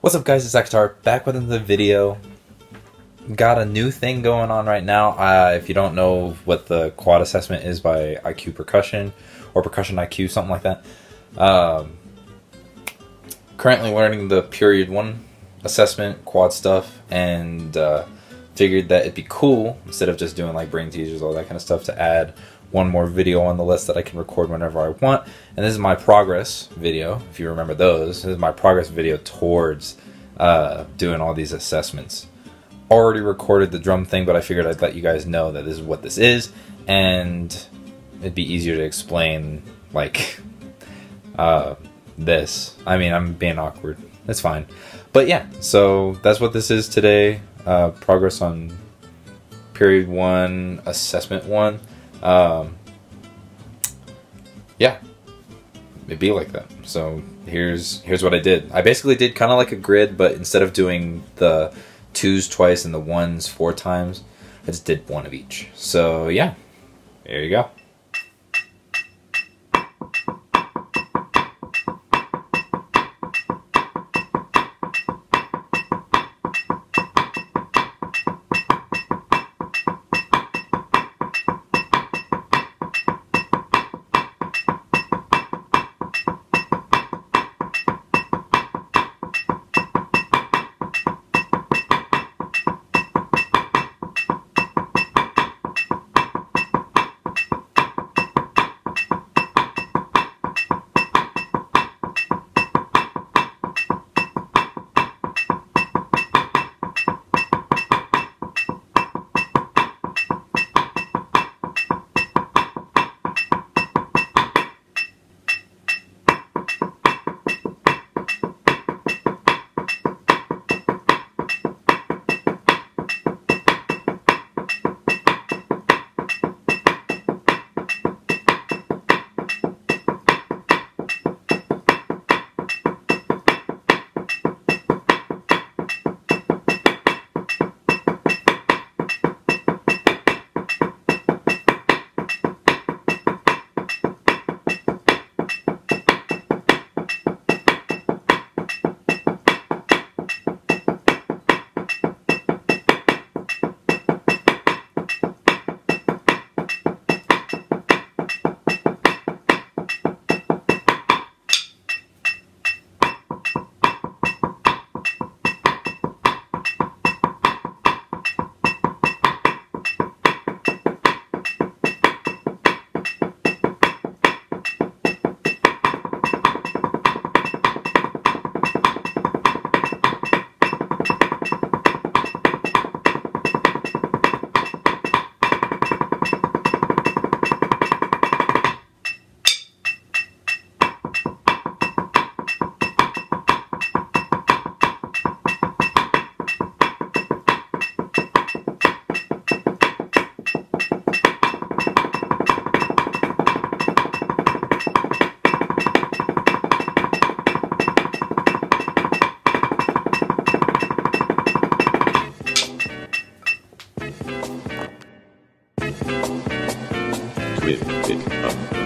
What's up guys, it's Zackatar, back with another video. Got a new thing going on right now. If you don't know what the quad assessment is by IQ Percussion, or Percussion IQ, something like that. Currently learning the period 1 assessment, quad stuff, and figured that it'd be cool, instead of just doing like brain teasers, all that kind of stuff, to add one more video on the list that I can record whenever I want. And this is my progress video, if you remember those. This is my progress video towards doing all these assessments. Already recorded the drum thing, but I figured I'd let you guys know that this is what this is, and it'd be easier to explain like this. I mean, I'm being awkward. That's fine. But yeah, so that's what this is today. Progress on period 1, assessment 1. Yeah, it'd be like that. So here's what I did. I basically did kind of like a grid, but instead of doing the 2s twice and the 1s 4 times, I just did one of each. So yeah, there you go. Pick up.